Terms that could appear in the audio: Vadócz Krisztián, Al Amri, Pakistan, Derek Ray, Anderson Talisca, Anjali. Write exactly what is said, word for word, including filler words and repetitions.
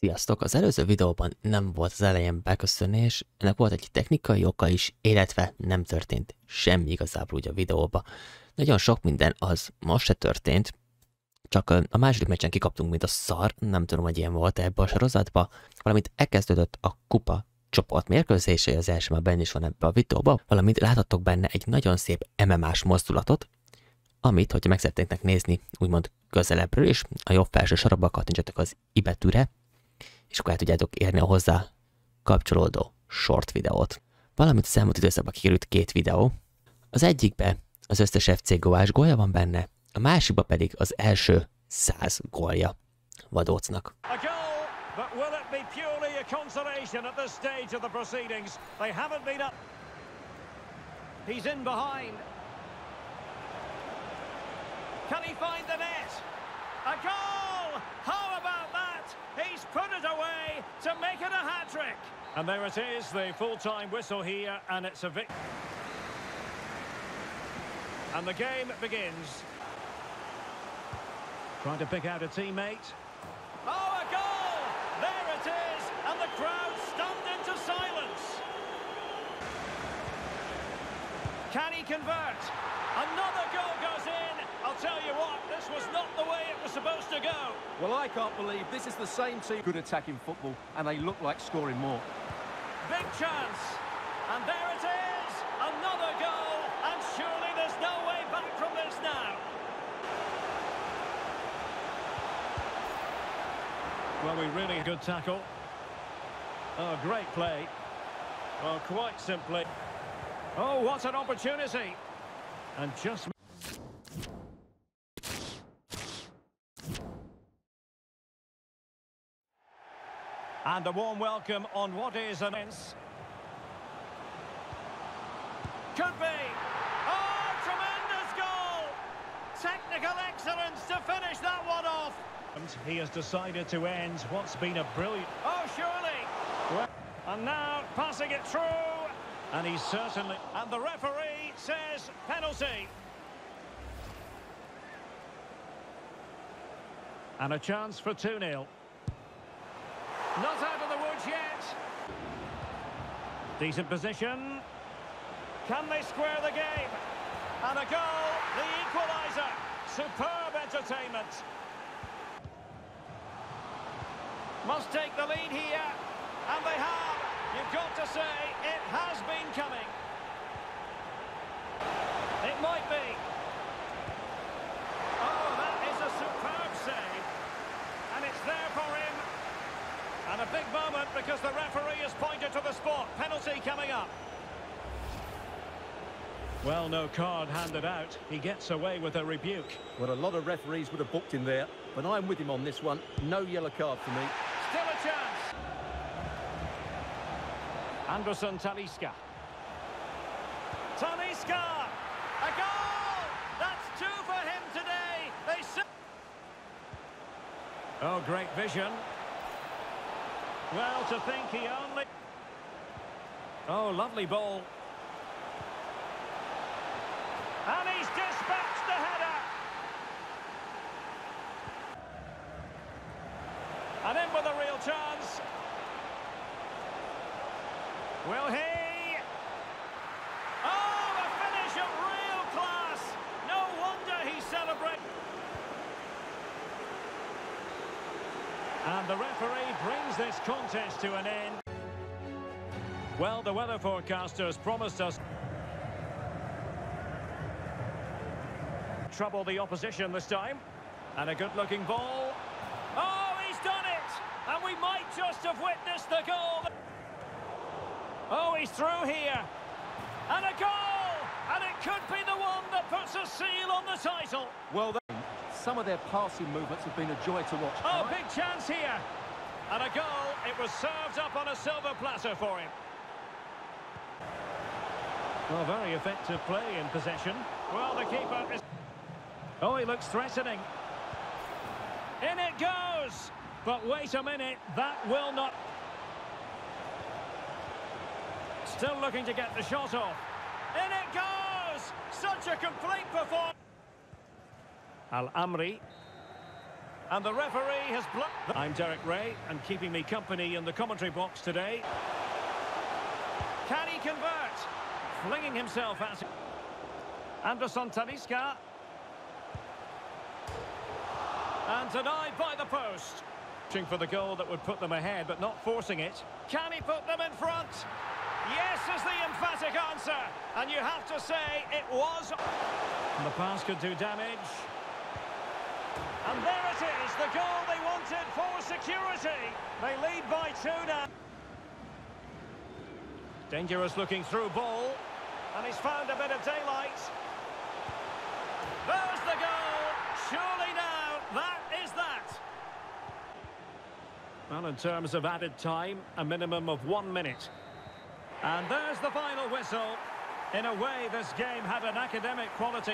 Sziasztok! Az előző videóban nem volt az elején beköszönés, ennek volt egy technikai oka is, illetve nem történt semmi igazából úgy a videóba. Nagyon sok minden az most se történt, csak a második meccsen kikaptunk, mint a szar, nem tudom, hogy ilyen volt ebbe a sorozatba, valamint elkezdődött a kupa csoport mérkőzései, az első már benne is van ebbe a videóba, valamint láthattok benne egy nagyon szép em em á-s mozdulatot, amit, hogyha meg szeretnétek nézni, úgymond közelebbről is, a jobb felső sarokba kattintsatok az i betűre, és akkor el tudjátok érni a hozzá kapcsolódó short videót. Valamint az elmúlt időszakban kikerült két videó. Az egyikbe az összes ef cé góás gólja van benne, a másikba pedig az első száz gólja Vadócnak. Can he find the net? A goal! How about that? He's put it away to make it a hat-trick. And there it is, the full-time whistle here, and it's a victory. And the game begins. Trying to pick out a teammate. Oh, a goal! There it is, and the crowd stunned into silence. Can he convert? Another goal goes in. I'll tell you what, this was not the way it was supposed to go. Well, I can't believe this is the same team. Good attacking football, and they look like scoring more. Big chance, and there it is, another goal, and surely there's no way back from this now. Well, we really good tackle. Oh, great play. Well, quite simply. Oh, what an opportunity. And just... And a warm welcome on what is an immense. Could be. Oh, tremendous goal! Technical excellence to finish that one off. And he has decided to end what's been a brilliant. Oh, surely. And now passing it through. And he's certainly. And the referee says penalty. And a chance for two nil. Not out of the woods yet. Decent position. Can they square the game? And a goal, the equaliser. Superb entertainment. Must take the lead here. And they have. You've got to say, it has been coming. It might be. Oh, that is a superb save. And it's there for him. And a big moment because the referee has pointed to the spot. Penalty coming up. Well, no card handed out. He gets away with a rebuke. Well, a lot of referees would have booked him there, but I'm with him on this one. No yellow card for me. Still a chance. Anderson Talisca. Talisca! A goal! That's two for him today. They see. Oh, great vision. Well, to think he only... Oh, lovely ball. And he's dispatched the header. And in with a real chance. Will he? Oh, a finish of real class. No wonder he celebrates. And the referee brings this contest to an end. Well, the weather forecasters promised us trouble the opposition this time. And a good-looking ball. Oh, he's done it! And we might just have witnessed the goal. Oh, he's through here. And a goal! And it could be the one that puts a seal on the title. Well, that... Some of their passing movements have been a joy to watch. Oh, right? Big chance here. And a goal. It was served up on a silver platter for him. Well, very effective play in possession. Well, the keeper is... Oh, he looks threatening. In it goes. But wait a minute. That will not... Still looking to get the shot off. In it goes. Such a complete performance. Al Amri. And the referee has blocked. I'm Derek Ray, and keeping me company in the commentary box today. Can he convert? Flinging himself at Anderson Talisca. And denied by the post. Pushing for the goal that would put them ahead, but not forcing it. Can he put them in front? Yes is the emphatic answer. And you have to say it was. And the pass could do damage. And there it is, the goal they wanted for security. They lead by two now. Dangerous looking through ball. And he's found a bit of daylight. There's the goal. Surely now, that is that. Well, in terms of added time, a minimum of one minute. And there's the final whistle. In a way, this game had an academic quality.